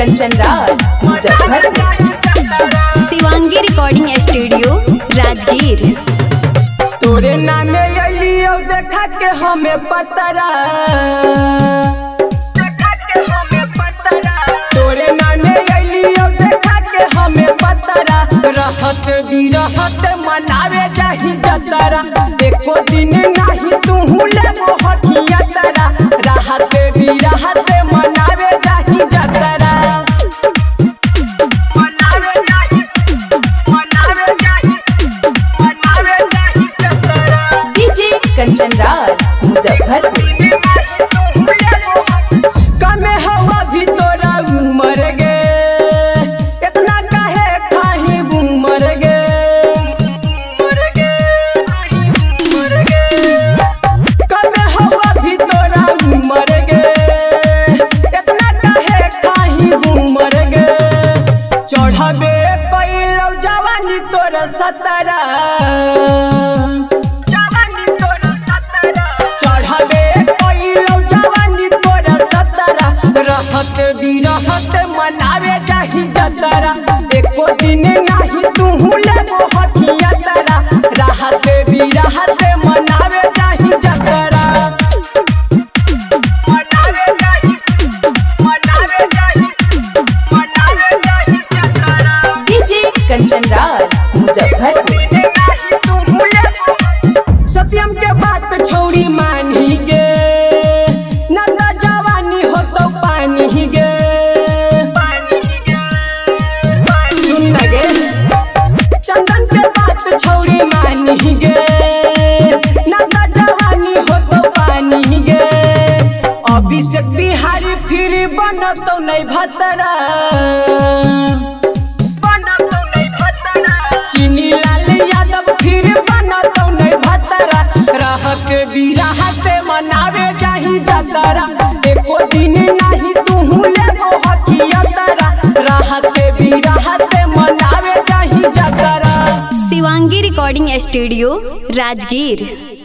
कंचन Raj Shivangi recording studio Rajgir. तोरे नामे अलियो देखा के हमें पतरा, तोरे नामे अलियो देखा के हमें पतरा। रहत बिरहत मनावे जाही जतरा, एको दिन नाही तुहू ले मोहतिया तरा। रहत बिरहत मनावे जाही जतरा, मनावे जाही, मनावे जाही, मनावे जाही जतरा। डीजे कंचन राज मुजफ्फरपुर। कमे हवा भी तोरा उमर गे, इतना कहे खाही उमर गे, उमर गे, उमर गे। कमे हवा भी तोरा उमर गे, इतना कहे खाही उमर गे। चढ़बे पैलो जवानी तोरा सतरा, रहत बिरहत मनावे जाही जतरा, एको दिन नाही तुहू ले मोहतिया तरा। रहत बिरहत मनावे जाही जतरा, मनावे जाही, मनावे जाही, मनावे जाही जतरा। डीजे कंचन राज मुजफ्फरपुर। सत्यम के बात छोड़ी मानही गे, अभिषेक बिहारी फिर बनतौ नहीं भतरा, बनतौ नहीं भतरा। चीनी लाल यादव फिर बनतौ नहीं भतरा। रहत बिरहत मनावे जाही जतरा, एको दिन नहीं तुहू ले मोहतिया तरा। रहत बिरहत मनावे जाही जतरा। Shivangi recording studio Rajgir.